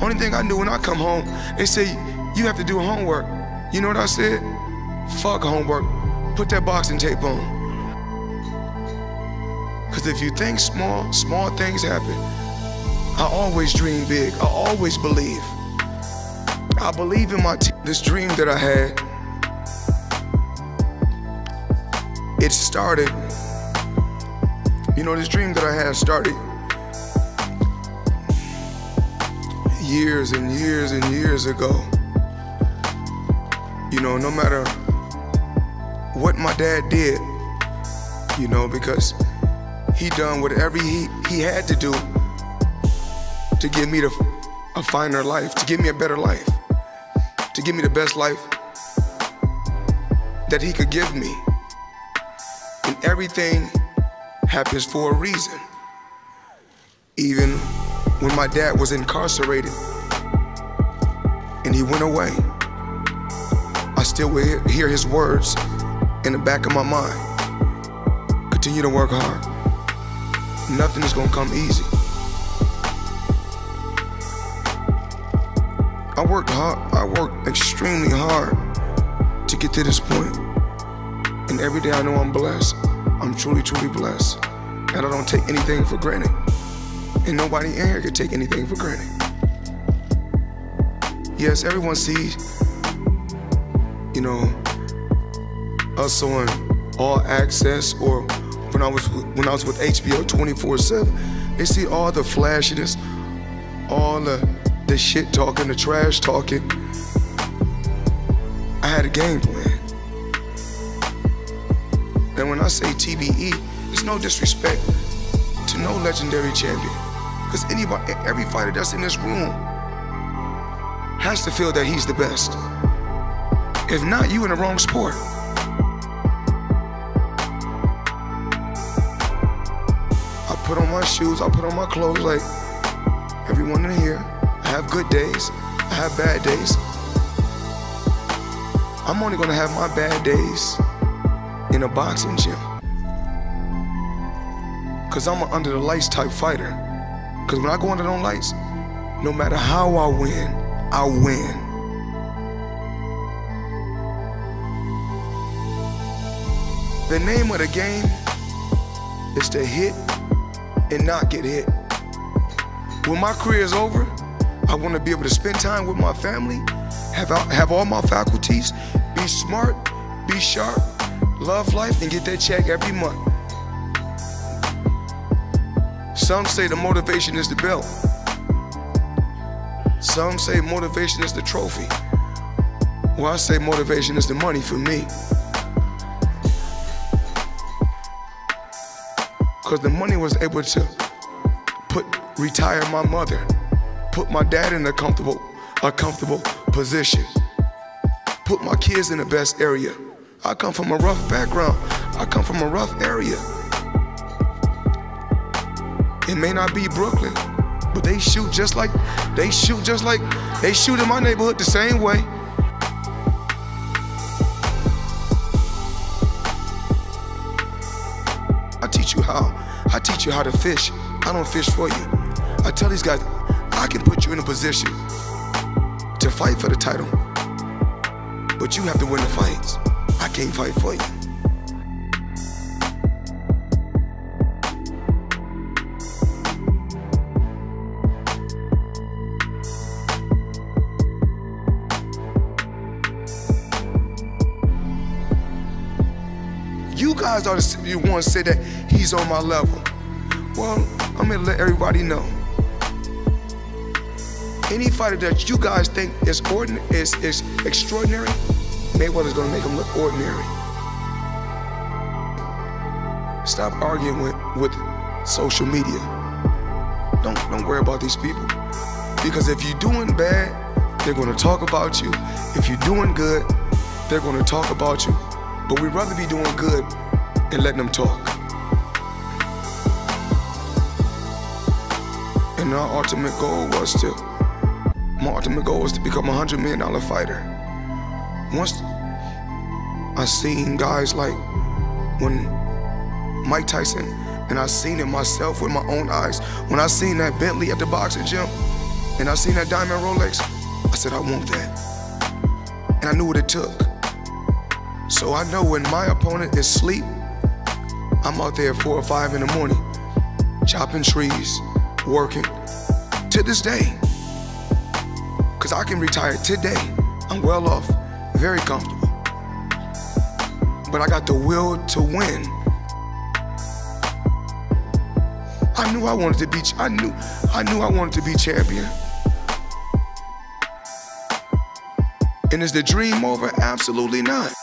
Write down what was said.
Only thing I do when I come home, they say, you have to do homework. You know what I said? Fuck homework. Put that boxing tape on. Because if you think small, small things happen. I always dream big. I always believe. I believe in my team. This dream that I had, it started. You know, this dream that I had started years and years and years ago. You know, no matter what my dad did, you know, because he done whatever he had to do to give me a finer life, to give me a better life, to give me the best life that he could give me. And everything happens for a reason. Even when my dad was incarcerated and he went away, I still would hear his words in the back of my mind. Continue to work hard. Nothing is gonna come easy. I worked hard, I worked extremely hard to get to this point. And every day I know I'm blessed. I'm truly, truly blessed. And I don't take anything for granted. And nobody in here can take anything for granted. Yes, everyone sees, you know, us on All Access or when I was with HBO 24/7, they see all the flashiness, all the shit talking, the trash talking. I had a game plan. And when I say TBE, it's no disrespect to no legendary champion, because anybody, every fighter that's in this room has to feel that he's the best. If not, you in the wrong sport. I put on my shoes, I put on my clothes like everyone in here. I have good days, I have bad days. I'm only gonna have my bad days in a boxing gym. Cause I'm an under the lights type fighter. Cause when I go under those lights, no matter how I win, I win. The name of the game is to hit and not get hit. When my career is over, I want to be able to spend time with my family, have all my faculties, be smart, be sharp, love life, and get that check every month. Some say the motivation is the belt. Some say motivation is the trophy. Well, I say motivation is the money for me. Because the money was able to retire my mother, put my dad in a comfortable position, put my kids in the best area. I come from a rough background. I come from a rough area. It may not be Brooklyn, but they shoot in my neighborhood the same way. I teach you how to fish. I don't fish for you. I tell these guys, I can put you in a position to fight for the title, but you have to win the fights. I can't fight for you. You guys are the ones that say that he's on my level. Well, I'm gonna let everybody know. Any fighter that you guys think is extraordinary, Mayweather's gonna make him look ordinary. Stop arguing with social media. Don't worry about these people. Because if you're doing bad, they're gonna talk about you. If you're doing good, they're gonna talk about you. But we'd rather be doing good and letting them talk. And my ultimate goal was to become a $100 million fighter. Once I seen guys like when Mike Tyson, and I seen it myself with my own eyes. When I seen that Bentley at the boxing gym, And I seen that diamond Rolex. I said, I want that. And I knew what it took. So I know when my opponent is asleep, I'm out there at 4 or 5 in the morning, chopping trees, working, to this day. Because I can retire today. I'm well off, very comfortable. But I got the will to win. I knew I wanted to be, I knew I wanted to be champion. And is the dream over? Absolutely not.